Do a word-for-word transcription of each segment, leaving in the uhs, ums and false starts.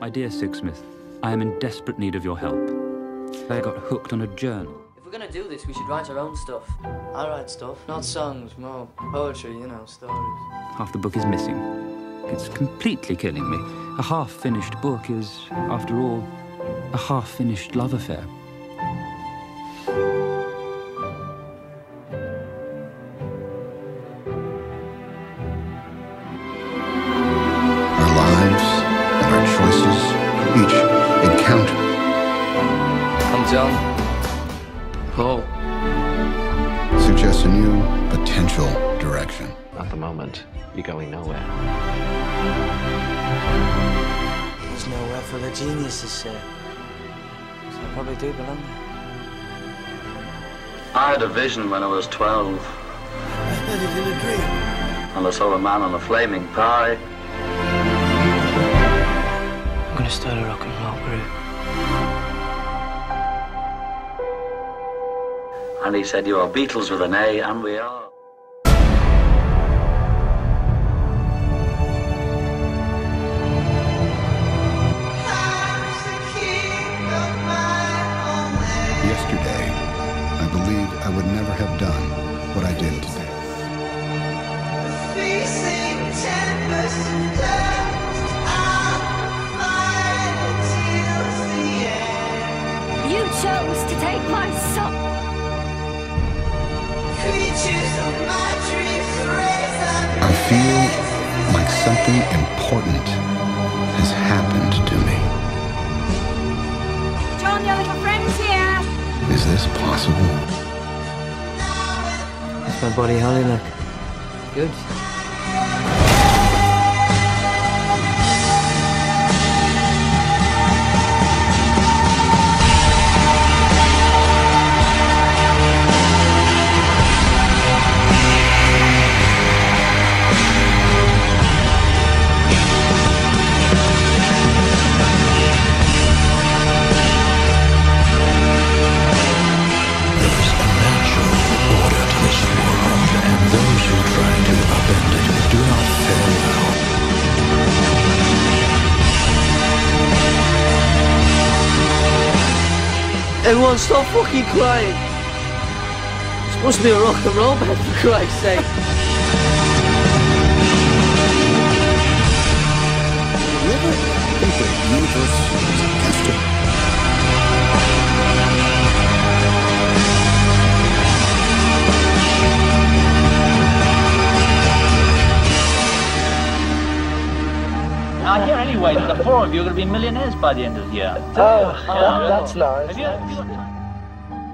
My dear Sixsmith, I am in desperate need of your help. I got hooked on a journal. If we're gonna do this, we should write our own stuff. I write stuff, not songs, more poetry, you know, stories. Half the book is missing. It's completely killing me. A half-finished book is, after all, a half-finished love affair. Each encounter. I'm John. Paul. Suggests a new potential direction. At the moment, you're going nowhere. There's nowhere for the geniuses, sir. So I probably do belong there. I had a vision when I was twelve. I heard it in a dream. And I saw a man on a flaming pie. I'm gonna start a rock and roll group. And he said, "You are Beatles with an A," and we are. Yesterday, I believed I would never have done what I did today. Facing tempest and death. Chose to take my soul. Creatures of my dreams, raise up. I feel like something important has happened to me. John, your little friend's here. Is this possible? That's my body, holy look. Good. Everyone, stop fucking crying. It's supposed to be a rock and roll band, for Christ's sake. You never think the universe is a tester. I hear anyway that the four of you are going to be millionaires by the end of the year. Oh, oh that's nice.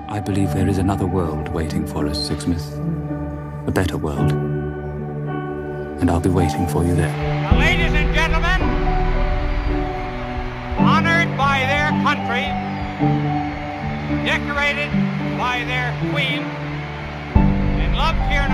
I believe there is another world waiting for us, Sixsmith. A better world. And I'll be waiting for you there. Ladies and gentlemen, honored by their country, decorated by their queen, and loved here